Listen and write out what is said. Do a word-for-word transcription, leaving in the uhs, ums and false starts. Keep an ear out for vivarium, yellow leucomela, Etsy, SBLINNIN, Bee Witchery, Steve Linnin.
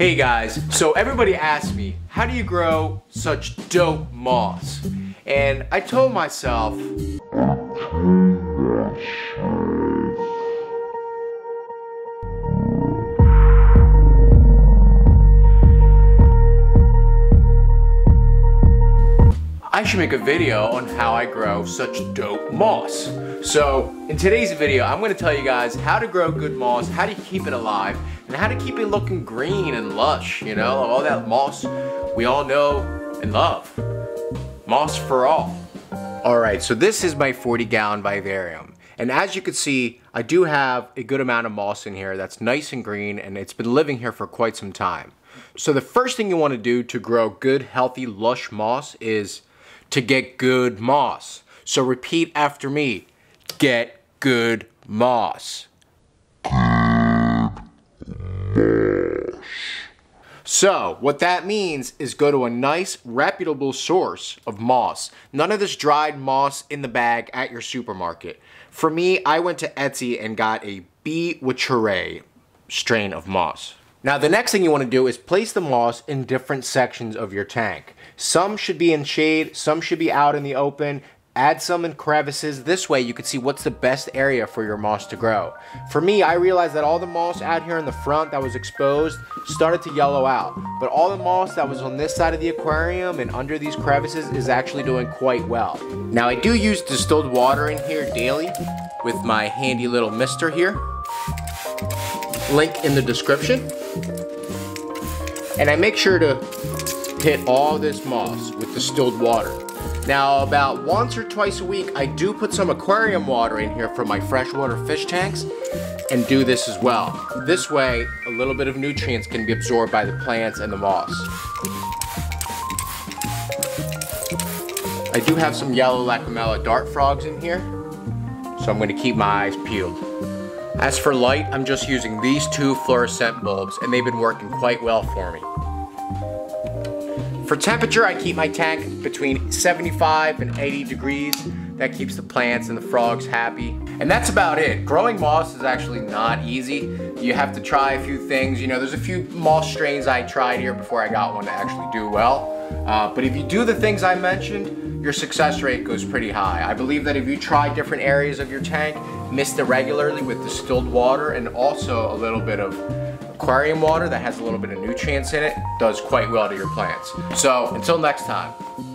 Hey guys, so everybody asked me, how do you grow such dope moss? And I told myself, I should make a video on how I grow such dope moss. So in today's video, I'm gonna tell you guys how to grow good moss, how to keep it alive, and how to keep it looking green and lush, you know, all that moss we all know and love. Moss for all. All right, so this is my forty gallon vivarium. And as you can see, I do have a good amount of moss in here that's nice and green, and it's been living here for quite some time. So the first thing you wanna do to grow good, healthy, lush moss is to get good moss. So repeat after me, get good moss. So what that means is go to a nice, reputable source of moss. None of this dried moss in the bag at your supermarket. For me, I went to Etsy and got a Bee Witchery strain of moss. Now the next thing you want to do is place the moss in different sections of your tank. Some should be in shade, some should be out in the open. Add some in crevices. This way you can see what's the best area for your moss to grow. For me, I realized that all the moss out here in the front that was exposed started to yellow out. But all the moss that was on this side of the aquarium and under these crevices is actually doing quite well. Now I do use distilled water in here daily with my handy little mister here. Link in the description. And I make sure to hit all this moss with distilled water. Now about once or twice a week, I do put some aquarium water in here from my freshwater fish tanks and do this as well. This way, a little bit of nutrients can be absorbed by the plants and the moss. I do have some yellow leucomela dart frogs in here, so I'm going to keep my eyes peeled. As for light, I'm just using these two fluorescent bulbs, and they've been working quite well for me. For temperature, I keep my tank between seventy-five and eighty degrees. That keeps the plants and the frogs happy. And that's about it. Growing moss is actually not easy. You have to try a few things. You know, there's a few moss strains I tried here before I got one to actually do well. Uh, but if you do the things I mentioned, your success rate goes pretty high. I believe that if you try different areas of your tank, mist it regularly with distilled water and also a little bit of aquarium water that has a little bit of nutrients in it, does quite well to your plants. So until next time.